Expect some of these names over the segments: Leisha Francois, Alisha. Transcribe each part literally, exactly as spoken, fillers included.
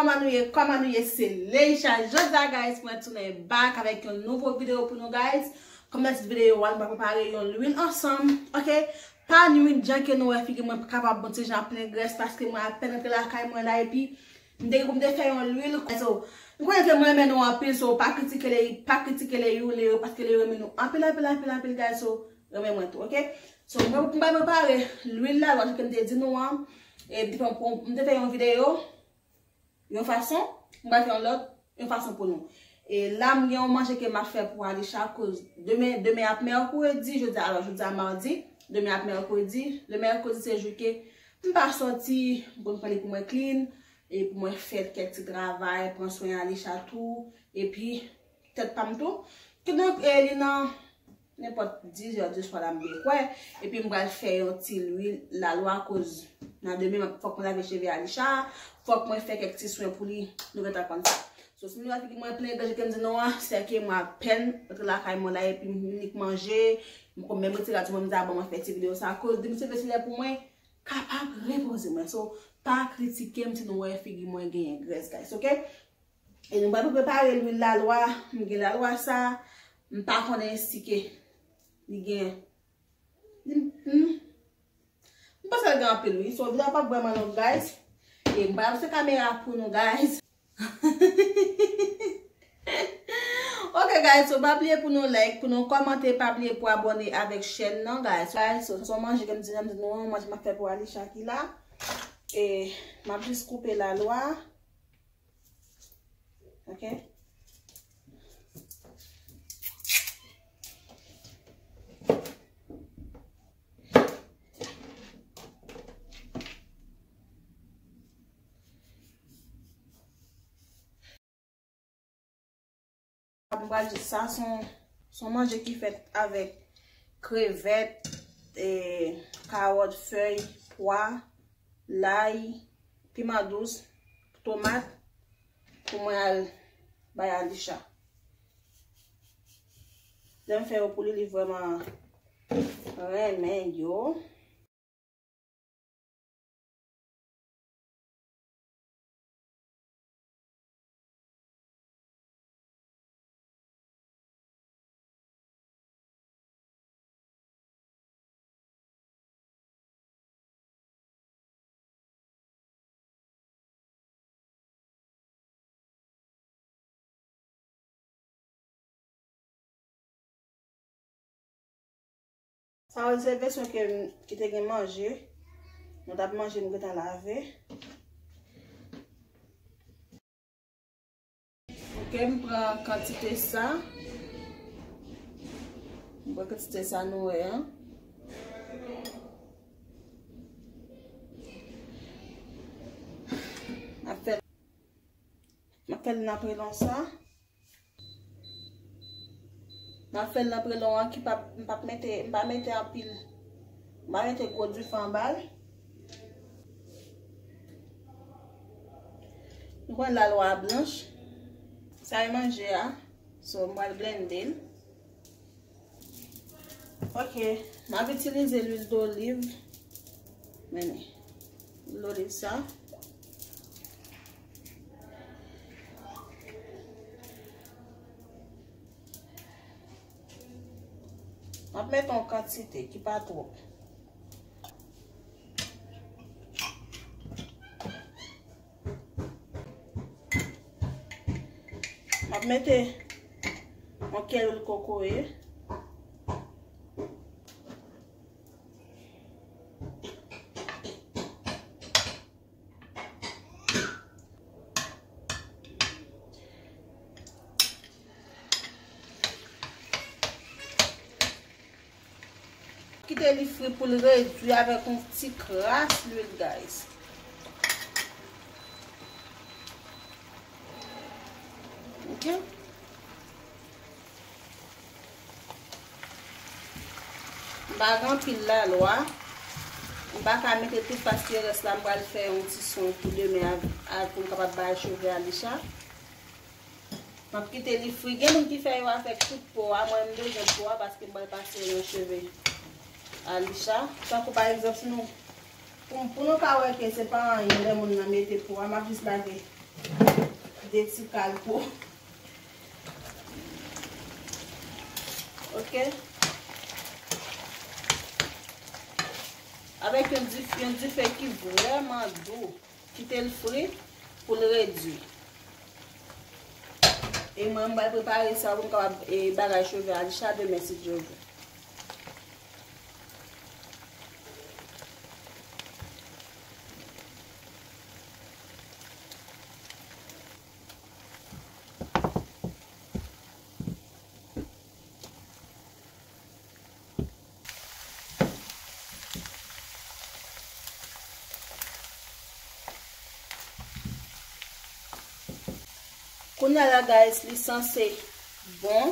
Comment nous y, comment nous y, c'est Leisha. Josa, guys, pour tourner back avec une nouvelle vidéo pour nous, guys. Comme cette vidéo, on va préparer une l'huile ensemble, ok? Pas une huile que nous avons fait que moi capable de monter en plein graisse parce que moi à peine entre la caille moi là et puis dès qu'on me fait une l'huile. So, nous connaissons que moi mais nous en pile, so pas critiquer les, pas critiquer les huiles parce que les huiles nous en pile, en pile, en pile, en pile, guys. So, remets-moi tout, ok? So, moi on va préparer l'huile là, je vais te dire nous et puis on on fait une vidéo. Une façon, on va faire l'autre, une façon pour nous. Et là, je vais manger que je fais pour Alisha cause demain, demain après mercredi, jeudi, alors jeudi à mardi, demain après mercredi, le mercredi c'est jour que je ne vais pas sortir, je vais parler pour moi clean, et pour moi faire quelques travail, prendre soin d'Alisha tout, et puis peut-être pas tout. Donc, elle est n'importe dix heures, je suis là, et puis je vais faire un petit l'huile, la loi cause. Nan demain, il faut qu'on lave cheveux Alisha, il faut qu'on fasse quelques petits soins pour lui, nous va comme ça. So, si nous avons plein de gens qui me disent non, c'est que moi, à peine, entre la caille, moi, là, et puis, unique manger, même si là, tu vas me dire, bon, je fais cette vidéo, ça, à cause de monsieur, c'est pour moi, capable de reposer moi. So, pas critiquer, si nous avons fait moi, gagner graisse, guys, ok? Et nous allons préparer l'huile de la loi, nous avons la loi, ça, nous ne pouvons pas insister, nous gagnons. Parce que grand peu lui, so vous n'avez pas vraiment nos guys et bah cette caméra pour nous guys. OK guys, so pas oublier pour nous like, pour nous commenter, pas oublier pour abonner avec chaîne non guys. Guys, so so manger comme disant non, moi je m'a fait pour Alisha qui là et m'a juste couper la loi. OK. Ça son, son manger qui fait avec crevettes et carottes, feuilles, pois, l'ail, piment douce, tomate pour moi à Alisha. Je vais faire au poulet vraiment remédio. Ça va servir ce que qui t'a bien mangé. Nous avons mangé, nous avons lavé. Ok, je prends quantité ça. Je prends quantité ça nous hein. Après, après l'après dans ça. Je fais l'après l'on qui pas mettre mettre en pile. Je vais mettre gros du en bas. Je prends la loi blanche. Ça va manger hein. So je vais blender. OK, je vais utiliser l'huile d'olive. Venez. L'olive ça. On va mettre en quantité qui pas trop. On va mettre en quel le coco. Quitter les fruits pour le réduire avec un petit crasse l'huile, guys. Ok? On va remplir la loi. On va mettre tout parce que reste là, on va faire un petit son pour demain pour qu'on capable de chauffer Alisha. On va quitter les fruits. Quelqu'un qui fait avec tout pour moi, je vais le boire parce que je vais passer le cheveu. Alisha, ça par exemple, si nous, pour nous, c'est pas un, il y a des gens qui mettent pour, on va juste laver des petits calpos. Ok? Avec un petit fait qui est vraiment doux, quitter le fruit pour le réduire. Et moi, je vais préparer ça pour le barrage cheveux à Alisha demain si je veux. Quand la guys, les censés bon,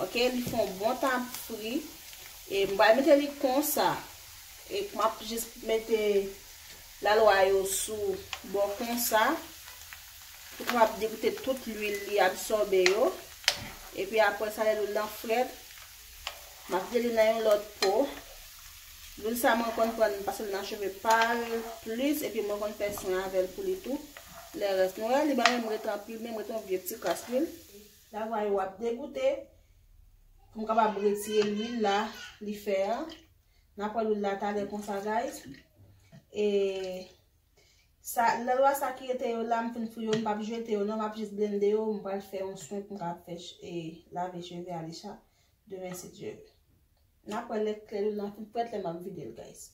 ok, ils font bon temps frit et on va mettre les comme ça et moi juste mettre la loyau sous bon comme ça pour qu'on va dégoûter toute l'huile qui absorbe yo et puis après ça l'huile en frais m'a fait dans l'autre pot l'huile ça moi qu'on prend parce que je cheveux pas plus et puis moi qu'on fait ça avec pour les tout. Le reste, nous allons même remplir, même remplir petit casse-l'huile. Là, on va dégoûter. Comme on va retirer l'huile là, l'y faire. On va l'huile là, t'as comme ça, guys. Et ça, la loi ça qui était là, on fait une pas jeter, on va juste blender, on va faire un soin pour faire et laver cheveux à Alisha demain si Dieu. On va les clés là, on peut être les mêmes vidéos, guys.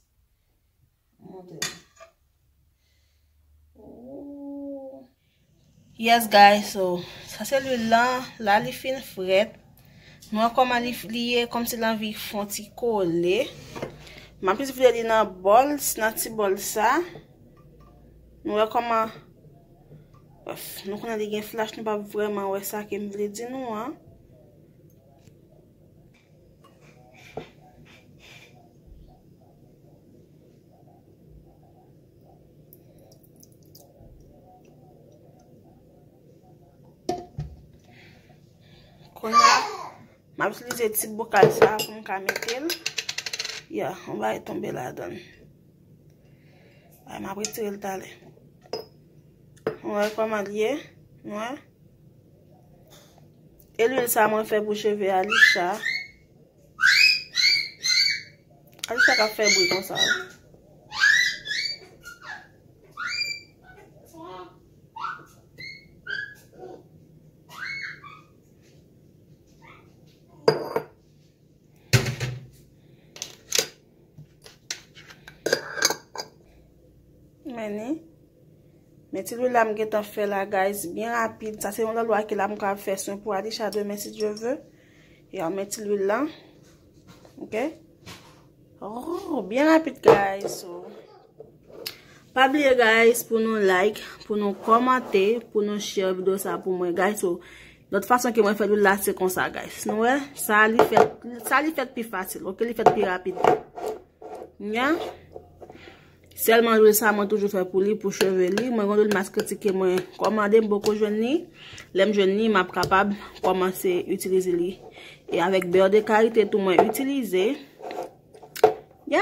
Montrez. Yes guys, so ça c'est le lin, là les fines frettes. Moi comme à lier comme si l'envie font ti coller. Ma plus vous aller dans bol, dans petit bol ça. Nous comment bref, nous on a des flash nous pas vraiment ouais ça que me voulait dire nous hein. Je vais utiliser un petit bocal ça pour me mettre. Yeah, on va y tomber là-dedans. Je vais retirer le talent. On va comment lier. Ouais. Et l'huile, ça m'a fait pour cheveux Alisha. Alisha qui a fait bruit comme ça. Mais si l'huile là, je fait la guys bien rapide. Ça, c'est la loi que là, je vais faire ça pour Alisha demain si Dieu veut. Et on met l'huile là. Ok? Oh, bien rapide, guys. So, pas oublier, guys, pour nous like, pour nous commenter, pour nous share vidéo ça pour moi, guys. So, notre façon que moi fais l'huile là, c'est comme ça, guys. Sinon, ouais, ça lui fait, ça lui fait plus facile. Ok? Lui fait plus rapide. Nya? Seulement l'huile ça m'a toujours fait pour lui pour cheveux lui moi le masque que moi commander beaucoup jeune l'aime jeune m'a capable commencer utiliser lui et avec beurre de karité tout moi utiliser yeah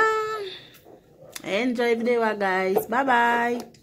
enjoy video guys bye bye.